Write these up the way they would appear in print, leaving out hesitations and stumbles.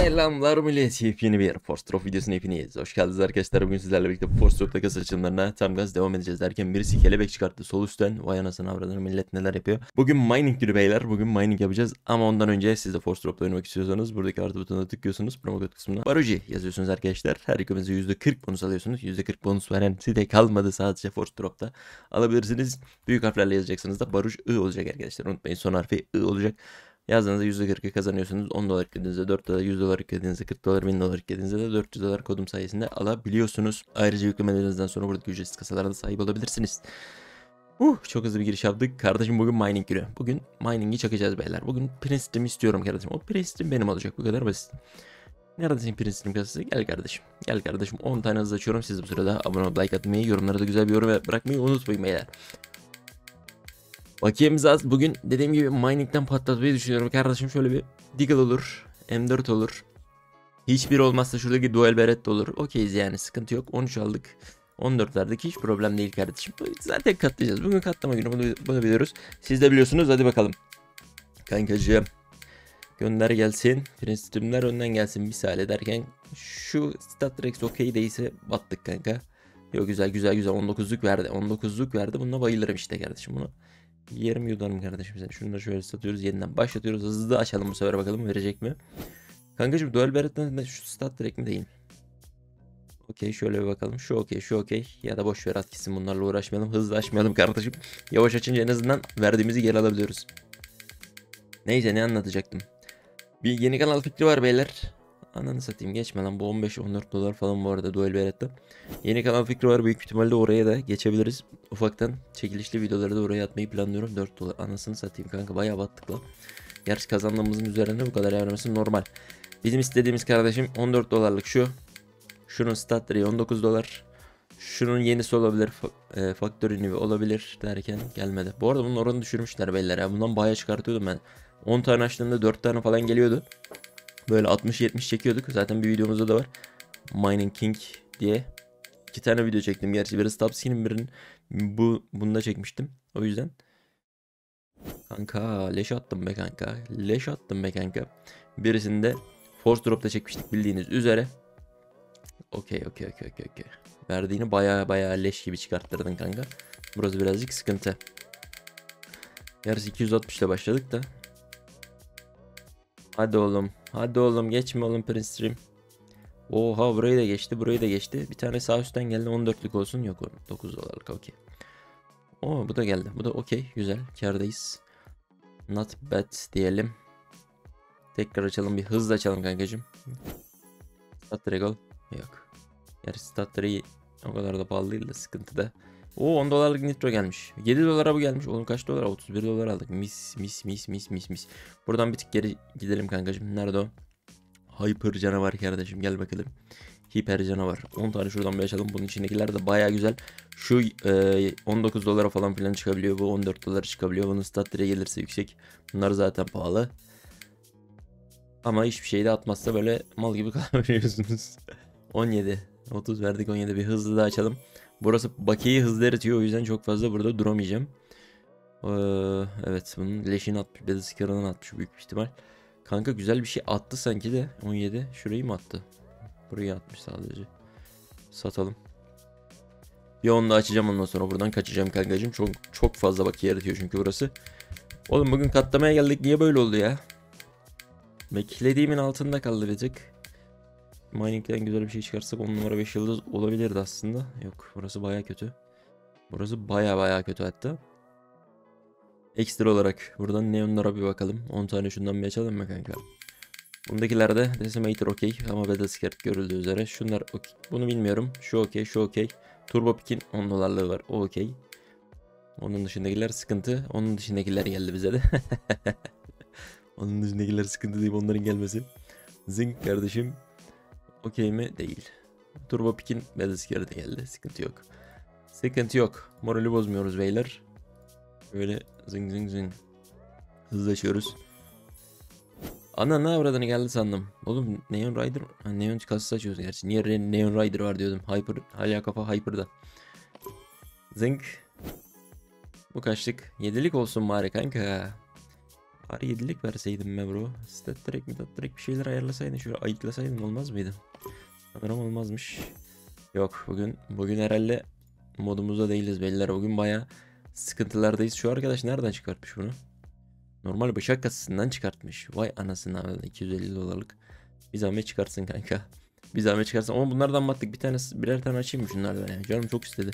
Selamlar millet, yepyeni bir ForceDrop videosuna hepiniz hoş geldiniz arkadaşlar. Bugün sizlerle birlikte ForceDrop'ta kasa açılımlarına tam gaz devam edeceğiz derken birisi kelebek çıkarttı sol üstten. Vay anasını avradını, millet neler yapıyor. Bugün mining günü beyler, bugün mining yapacağız ama ondan önce siz de ForceDrop'la oynamak istiyorsanız buradaki artı butonuna tıklıyorsunuz, promo kod kısmına Baruji yazıyorsunuz arkadaşlar. Her ikimize %40 bonus alıyorsunuz. %40 bonus veren site kalmadı, sadece ForceDrop'ta alabilirsiniz. Büyük harflerle yazacaksınız da Baruj I olacak arkadaşlar, unutmayın son harfi I olacak. Yazdığınızda %40'ı kazanıyorsunuz. $10 yüklediğinizde $4, $100 yüklediğinizde $40, $1000 yüklediğinizde de $400 kodum sayesinde alabiliyorsunuz. Ayrıca yüklemelerinizden sonra buradaki ücretsiz kasalara da sahip olabilirsiniz. Çok hızlı bir giriş yaptık. Kardeşim bugün mining günü. Bugün mining'i çakacağız beyler. Bugün Pristim istiyorum kardeşim. O Pristim benim olacak. Bu kadar basit. Neredesin Pristim kasası? Gel kardeşim. Gel kardeşim. 10 tane hızlı açıyorum. Siz bu sırada abone olup like atmayı, yorumlara da güzel bir yorum bırakmayı unutmayın beyler. Bakiyemiz az. Bugün dediğim gibi mining'den patlatmayı düşünüyorum kardeşim. Şöyle bir Diggle olur, M4 olur. Hiçbir olmazsa şuradaki Dual Beret de olur. Okeyiz yani, sıkıntı yok. 13 aldık. 14 verdik, hiç problem değil kardeşim. Zaten katlayacağız. Bugün katlama günü, bunu biliyoruz. Siz de biliyorsunuz. Hadi bakalım. Kankacığım gönder gelsin. Pristimler önden gelsin misal ederken. Şu Statrex okey değilse battık kanka. Yok, güzel 19'luk verdi. 19'luk verdi. Bununla bayılırım işte kardeşim bunu. 20 yudanım kardeşim sen. Şunları şöyle satıyoruz. Yeniden başlatıyoruz. Hızlı açalım bu sefer, bakalım verecek mi? Kankacığım Dual Beret'ten şu stat direkt mi değil mi? Okey, şöyle bir bakalım. Şu okey, şu okey. Ya da boş ver, at gitsin, bunlarla uğraşmayalım. Hızlı açmayalım kardeşim. Yavaş açınca en azından verdiğimizi geri alabiliyoruz. Neyse, ne anlatacaktım? Bir yeni kanal fikri var beyler. Ananı satayım, geçme lan, bu $15-14 falan bu arada Dual Beret'te. Yeni kanal fikri var, büyük ihtimalle oraya da geçebiliriz. Ufaktan çekilişli videoları da oraya atmayı planlıyorum. $4 anasını satayım kanka, bayağı battık lan. Gerçi kazandığımızın üzerinde bu kadar yavraması normal. Bizim istediğimiz kardeşim $14'lık şu. Şunun statları $19. Şunun yenisi olabilir, faktörünü olabilir derken gelmedi. Bu arada bunun oranı düşürmüşler beyler ya, bundan bayağı çıkartıyordum ben. 10 tane açtığımda 4 tane falan geliyordu. Böyle 60-70 çekiyorduk. Zaten bir videomuzda da var. Mining King diye 2 tane video çektim. Gerçi biraz Tapsi'nin birinin bunda çekmiştim. O yüzden. Kanka leş attım be kanka. Leş attım be kanka. Birisini de ForceDrop'ta çekmiştik bildiğiniz üzere. Okey. Verdiğini bayağı leş gibi çıkarttırdın kanka. Burası birazcık sıkıntı. Gerçi 260 ile başladık da. Hadi oğlum. Hadi oğlum, geçme oğlum Pristim. Oha, burayı da geçti, burayı da geçti. Bir tane sağ üstten geldi, 14'lük olsun. Yok oğlum, $9'lık okey. Oo, bu da geldi, bu da okey, güzel, kardayız. Not bad diyelim. Tekrar açalım, bir hızlı açalım kankacım. Statregol yok. Yani Statreyi o kadar da pahalı değil de sıkıntı da. Oo, $10'lık nitro gelmiş. $7 bu gelmiş. Oğlum kaç dolara? $31 aldık. Mis. Buradan bir tık geri gidelim kankacığım. Nerede o? Hyper canavar kardeşim, gel bakalım. Hyper canavar. 10 tane şuradan bir açalım. Bunun içindekiler de baya güzel. Şu $19 falan filan çıkabiliyor. Bu $14 çıkabiliyor. Bunun statüre gelirse yüksek. Bunlar zaten pahalı. Ama hiçbir şey de atmazsa böyle mal gibi kalabiliyorsunuz. 17. 30 verdik, 17. Bir hızlı da açalım. Burası bakiyeyi hızlı eritiyor, o yüzden çok fazla burada duramayacağım. Evet, bunun leşini atmış. Battle Skirt'ını atmış büyük ihtimal. Kanka güzel bir şey attı sanki de. 17 şurayı mı attı? Burayı atmış sadece. Satalım. Bir onu da açacağım, ondan sonra buradan kaçacağım kankacığım. Çok fazla bakiye eritiyor çünkü burası. Oğlum bugün katlamaya geldik, niye böyle oldu ya? Beklediğimin altında kaldı birazcık. Mining'den güzel bir şey çıkarsak 10 numara 5 yıldız olabilirdi aslında. Yok, burası baya kötü. Burası baya kötü hatta. Ekstra olarak buradan neonlara bir bakalım. 10 tane şundan bir açalım mı kanka? Bundakilerde Decimator okey ama Battle Skirt görüldüğü üzere. Şunlar okey. Bunu bilmiyorum. Şu okey, şu okey. Turbo Pick'in $10'lığı var. O okey. Onun dışındakiler sıkıntı. Onun dışındakiler geldi bize de. Onun dışındakiler sıkıntı deyip onların gelmesi. Zing kardeşim. Okey mi? Değil. Turbo Pick'in Battle Skirt'ı geldi. Sıkıntı yok. Sıkıntı yok. Morali bozmuyoruz beyler. Böyle zing. Hızlaşıyoruz. Ana ne avradını geldi sandım. Oğlum Neon Rider. Ha, Neon Kast'ı açıyoruz gerçi. Niye Neon Rider var diyordum. Hyper. Hala kafa Hyper'da. Zing. Bu kaçlık? 7'lik olsun bari kanka. Bari 7'lik verseydim be bro. Statrex mi Statrex bir şeyler ayarlasaydın. Şöyle ayıklasaydın olmaz mıydı? Kameram olmazmış. Yok bugün herhalde modumuzda değiliz beyler. Bugün bayağı sıkıntılardayız. Şu arkadaş nereden çıkartmış bunu? Normal bıçak kasasından çıkartmış. Vay anasını, 250 dolarlık. Bir zahmet çıkartsın kanka. Bir zahmet çıkartsın. Ama bunlardan battık. Birer tane açayım mı şunlardan ya? Canım çok istedi.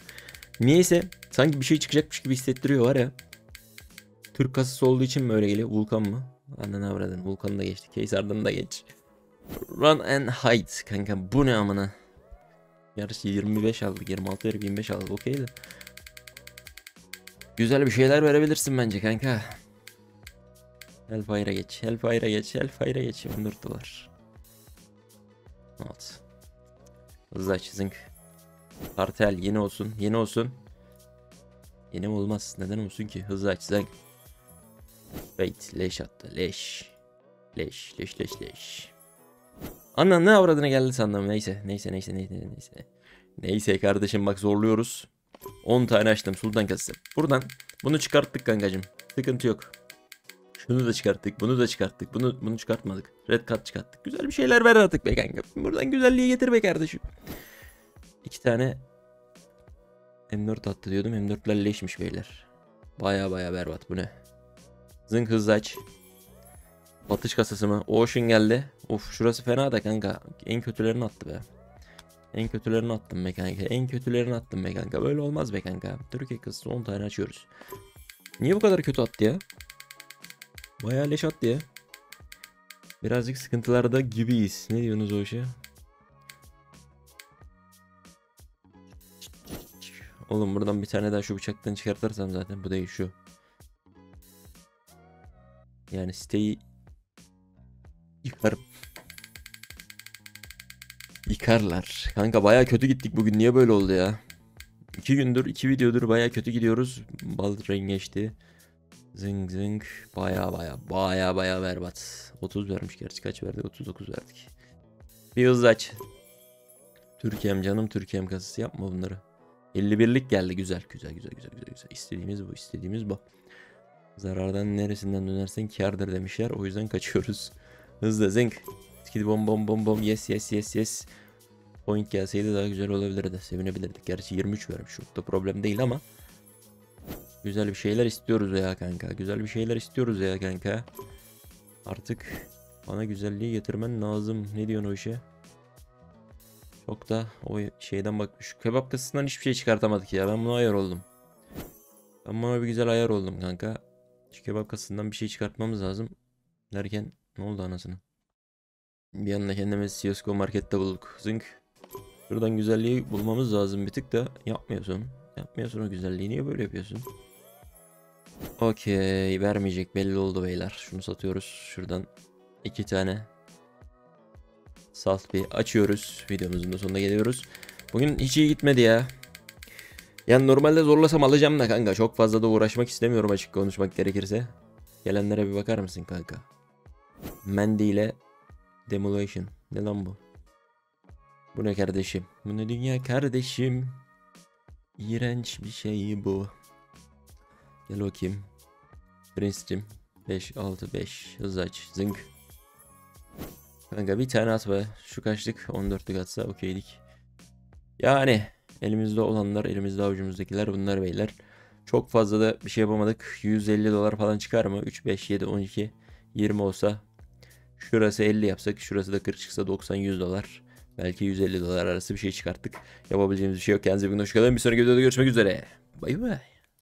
Niyeyse sanki bir şey çıkacakmış gibi hissettiriyor var ya. Türk kasası olduğu için mi öyle geliyor? Vulkan mı? Ananı avradın. Vulkan'ı da geçti. Keysar'dan da geç. Run and hide kanka. Bu ne amına? Yarışı 25 aldık. 26 verip 25 aldık. Okey de. Güzel bir şeyler verebilirsin bence kanka. Elfire'a geç. Elfire'a geç. Elfire'a geç. 14 dolar. Not. Hızlı aç zınk. Kartel yeni olsun. Yeni olsun. Yeni mi olmaz? Neden olsun ki? Hızlı aç zınk. Wait. Leş attı. Leş. Leş. Leş. Leş. Leş. Ana ne avradına geldi sandım. Neyse. Neyse kardeşim bak zorluyoruz. 10 tane açtım. Sultan kasası. Buradan bunu çıkarttık kankacım. Sıkıntı yok. Bunu da çıkarttık, bunu da çıkarttık, bunu çıkartmadık. Red Card çıkarttık. Güzel bir şeyler ver artık be kanka. Buradan güzelliği getir be kardeşim. 2 tane M4 attı diyordum. M4'ler leşmiş beyler. Baya berbat bu ne? Zınk hızlı aç. Batış kasası mı? Ocean geldi. Of şurası fena da kanka. En kötülerini attı be. En kötülerini attım be kanka. En kötülerini attım be kanka. Böyle olmaz be kanka. Türkiye kasası 10 tane açıyoruz. Niye bu kadar kötü attı ya? Bayağı leş attı ya. Birazcık sıkıntılarda gibiyiz. Ne diyorsunuz o işe? Oğlum buradan bir tane daha şu bıçaktan çıkartarsam zaten bu değil şu. Yani siteyi yıkarım. Yıkarlar. Kanka bayağı kötü gittik bugün. Niye böyle oldu ya? 2 gündür 2 videodur bayağı kötü gidiyoruz. Bal rengeçti. Zing zing baya berbat. 30 vermiş gerçi, kaç verdik? 39 verdik. Bir hızlı aç. Türkiye'm canım Türkiye'm kasası yapma bunları. 51'lik geldi güzel. İstediğimiz bu Zarardan neresinden dönersen kârdır demişler, o yüzden kaçıyoruz. Hızlı zing. Skid bom yes. Point gelseydi daha güzel olabilirdi, sevinebilirdik. Gerçi 23 vermiş, çok da problem değil ama. Güzel bir şeyler istiyoruz ya kanka. Artık bana güzelliği getirmen lazım. Ne diyorsun o işe? Çok da o şeyden bak. Şu kebap kasasından hiçbir şey çıkartamadık ya. Ben buna ayar oldum. Ben buna bir güzel ayar oldum kanka. Şu kebap kasasından bir şey çıkartmamız lazım. Derken ne oldu anasını? Bir anda kendimiz CSGO markette bulduk. Zınk. Şuradan güzelliği bulmamız lazım bir tık da. Yapmıyorsun. O güzelliği. Niye böyle yapıyorsun? Okey, vermeyecek belli oldu beyler. Şunu satıyoruz. Şuradan 2 tane salt bir açıyoruz. Videomuzun da sonuna geliyoruz. Bugün hiç iyi gitmedi ya. Yani normalde zorlasam alacağım da kanka. Çok fazla da uğraşmak istemiyorum açık konuşmak gerekirse. Gelenlere bir bakar mısın kanka? Mandy ile Demolition. Ne lan bu? Bu ne kardeşim? Bu ne dünya kardeşim? İğrenç bir şey bu. Gel bakayım. Pristim. 5-6-5. Hızlı aç. Zınk. Kanka bir tane at be. Şu kaçlık? 14'lük atsa okeydik. Yani elimizde olanlar, elimizde avucumuzdakiler bunlar beyler. Çok fazla da bir şey yapamadık. 150 dolar falan çıkar mı? 3-5-7-12. 20 olsa. Şurası 50 yapsak. Şurası da 40 çıksa 90-100 dolar. Belki 150 dolar arası bir şey çıkarttık. Yapabileceğimiz bir şey yok. Kendinize bugün hoşçakalın. Bir sonraki videoda görüşmek üzere. Bay bay.